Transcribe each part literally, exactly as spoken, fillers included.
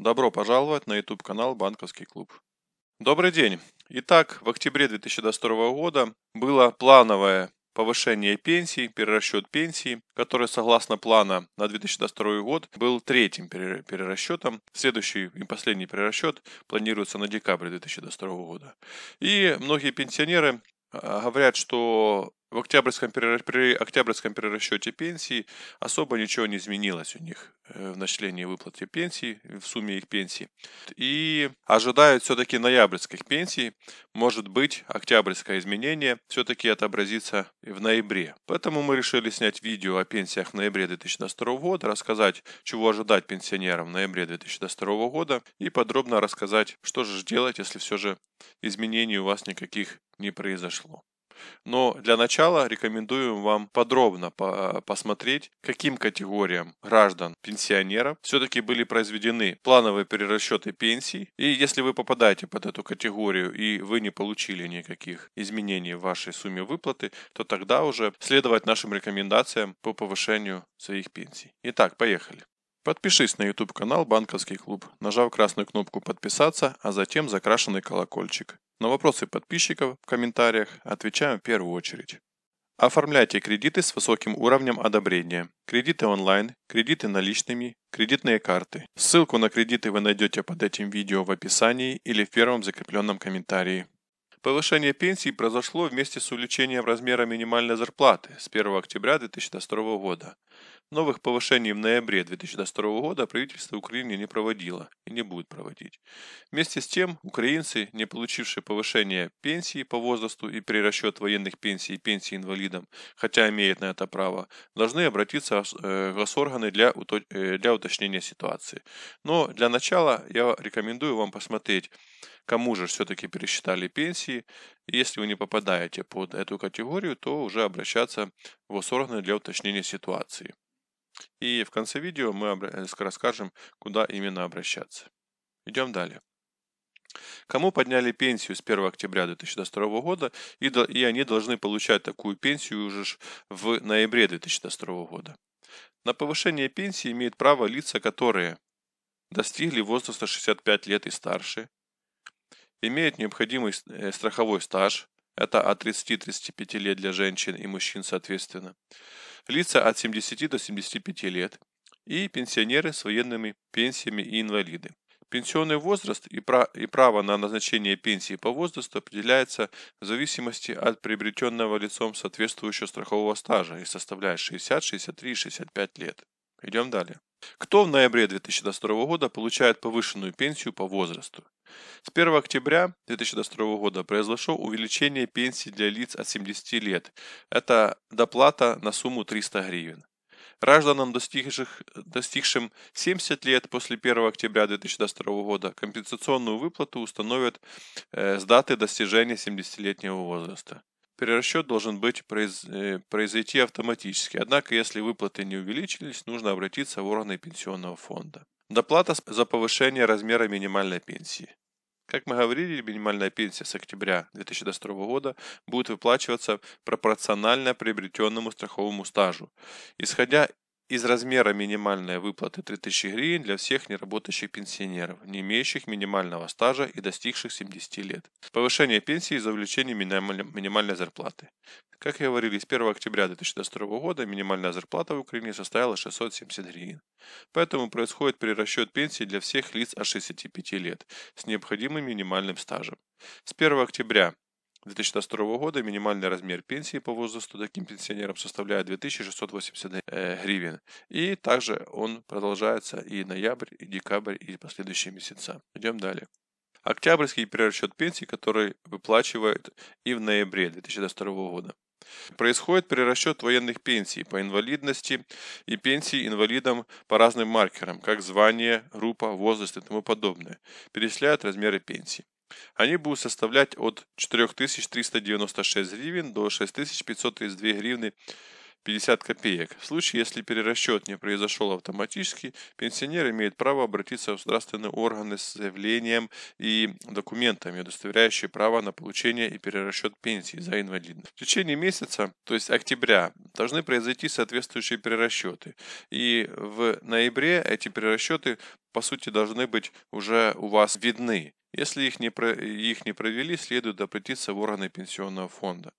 Добро пожаловать на YouTube-канал «Банковский клуб». Добрый день! Итак, в октябре две тысячи двадцать второго года было плановое повышение пенсий, перерасчет пенсий, который, согласно плана на две тысячи двадцать второй год, был третьим перерасчетом. Следующий и последний перерасчет планируется на декабрь две тысячи двадцать второго года. И многие пенсионеры говорят, что в октябрьском, при октябрьском перерасчете пенсий особо ничего не изменилось у них в начислении выплаты пенсий, в сумме их пенсий. И ожидают все-таки ноябрьских пенсий. Может быть, октябрьское изменение все-таки отобразится в ноябре. Поэтому мы решили снять видео о пенсиях в ноябре две тысячи двадцать второго года, рассказать, чего ожидать пенсионерам в ноябре две тысячи двадцать второго года и подробно рассказать, что же делать, если все же изменений у вас никаких не произошло. Но для начала рекомендуем вам подробно по- посмотреть, каким категориям граждан, пенсионеров все-таки были произведены плановые перерасчеты пенсий. И если вы попадаете под эту категорию и вы не получили никаких изменений в вашей сумме выплаты, то тогда уже следовать нашим рекомендациям по повышению своих пенсий. Итак, поехали. Подпишись на YouTube-канал «Банковский клуб», нажав красную кнопку «Подписаться», а затем закрашенный колокольчик. На вопросы подписчиков в комментариях отвечаем в первую очередь. Оформляйте кредиты с высоким уровнем одобрения. Кредиты онлайн, кредиты наличными, кредитные карты. Ссылку на кредиты вы найдете под этим видео в описании или в первом закрепленном комментарии. Повышение пенсий произошло вместе с увеличением размера минимальной зарплаты с первого октября две тысячи двадцать второго года. Новых повышений в ноябре две тысячи двадцать второго года правительство Украины не проводило и не будет проводить. Вместе с тем, украинцы, не получившие повышение пенсии по возрасту и перерасчет военных пенсий и пенсий инвалидам, хотя имеют на это право, должны обратиться в госорганы для, для уточнения ситуации. Но для начала я рекомендую вам посмотреть, кому же все-таки пересчитали пенсии. Если вы не попадаете под эту категорию, то уже обращаться в госорганы для уточнения ситуации. И в конце видео мы расскажем, куда именно обращаться. Идем далее. Кому подняли пенсию с первого октября две тысячи двадцать второго года, и они должны получать такую пенсию уже в ноябре две тысячи двадцать второго года. На повышение пенсии имеют право лица, которые достигли возраста шестьдесят пять лет и старше, имеют необходимый страховой стаж, это от тридцати до тридцати пяти лет для женщин и мужчин соответственно, лица от семидесяти до семидесяти пяти лет и пенсионеры с военными пенсиями и инвалиды. Пенсионный возраст и право на назначение пенсии по возрасту определяется в зависимости от приобретенного лицом соответствующего страхового стажа и составляет шестьдесят, шестьдесят три, шестьдесят пять лет. Идем далее. Кто в ноябре две тысячи двадцать второго года получает повышенную пенсию по возрасту? С первого октября две тысячи двадцать второго года произошло увеличение пенсии для лиц от семидесяти лет. Это доплата на сумму триста гривен. Гражданам, достигшим семидесяти лет после первого октября две тысячи двадцать второго года, компенсационную выплату установят с даты достижения семидесятилетнего возраста. Перерасчет должен быть произ... произойти автоматически, однако если выплаты не увеличились, нужно обратиться в органы пенсионного фонда. Доплата за повышение размера минимальной пенсии. Как мы говорили, минимальная пенсия с октября две тысячи двадцать второго года будет выплачиваться пропорционально приобретенному страховому стажу, исходя из размера минимальной выплаты три тысячи гривен для всех неработающих пенсионеров, не имеющих минимального стажа и достигших семидесяти лет. Повышение пенсии за увеличение минимальной зарплаты. Как и говорили, с первого октября две тысячи двадцать второго года минимальная зарплата в Украине составила шестьсот семьдесят гривен. Поэтому происходит перерасчет пенсии для всех лиц от шестидесяти пяти лет с необходимым минимальным стажем. С первого октября две тысячи двадцать второго года минимальный размер пенсии по возрасту таким пенсионерам составляет две тысячи шестьсот восемьдесят гривен. И также он продолжается и ноябрь, и декабрь, и последующие месяца. Идем далее. Октябрьский перерасчет пенсий, который выплачивают и в ноябре две тысячи двадцать второго года. Происходит перерасчет военных пенсий по инвалидности и пенсий инвалидам по разным маркерам, как звание, группа, возраст и тому подобное. Перечисляют размеры пенсий. Они будут составлять от четырёх тысяч триста девяноста шести гривен до шести тысяч пятисот тридцати двух гривен пятьдесят копеек. В случае, если перерасчет не произошел автоматически, пенсионер имеет право обратиться в государственные органы с заявлением и документами, удостоверяющие право на получение и перерасчет пенсии за инвалидность. В течение месяца, то есть октября, должны произойти соответствующие перерасчеты. И в ноябре эти перерасчеты, по сути, должны быть уже у вас видны. Если их не, их не провели, следует обратиться в органы пенсионного фонда.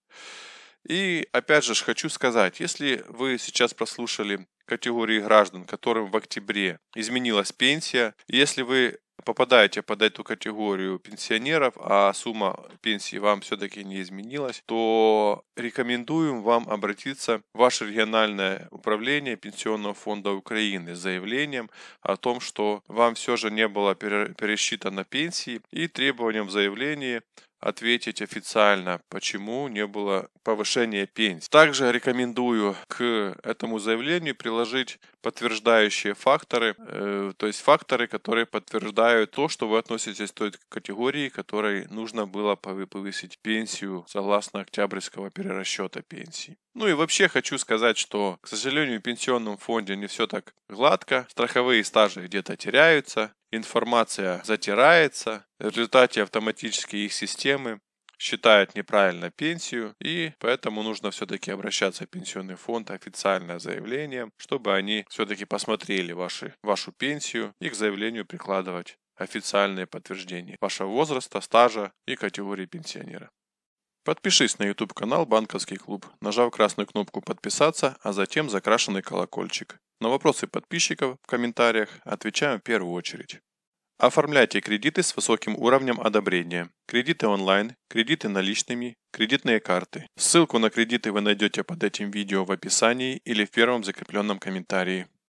И опять же хочу сказать, если вы сейчас прослушали категории граждан, которым в октябре изменилась пенсия, если вы попадаете под эту категорию пенсионеров, а сумма пенсии вам все-таки не изменилась, то рекомендуем вам обратиться в ваше региональное управление Пенсионного фонда Украины с заявлением о том, что вам все же не было пересчитано пенсии, и требованием в заявлении ответить официально, почему не было повышения пенсии. Также рекомендую к этому заявлению приложить подтверждающие факторы, э, то есть факторы, которые подтверждают то, что вы относитесь к той категории, которой нужно было повысить пенсию согласно октябрьского перерасчета пенсии. Ну и вообще хочу сказать, что, к сожалению, в пенсионном фонде не все так гладко, страховые стажи где-то теряются, информация затирается, в результате автоматически их системы считают неправильно пенсию, и поэтому нужно все-таки обращаться в пенсионный фонд официально с заявлением, чтобы они все-таки посмотрели ваши, вашу пенсию и к заявлению прикладывать официальные подтверждения вашего возраста, стажа и категории пенсионера. Подпишись на YouTube-канал «Банковский клуб», нажав красную кнопку «Подписаться», а затем закрашенный колокольчик. На вопросы подписчиков в комментариях отвечаем в первую очередь. Оформляйте кредиты с высоким уровнем одобрения. Кредиты онлайн, кредиты наличными, кредитные карты. Ссылку на кредиты вы найдете под этим видео в описании или в первом закрепленном комментарии.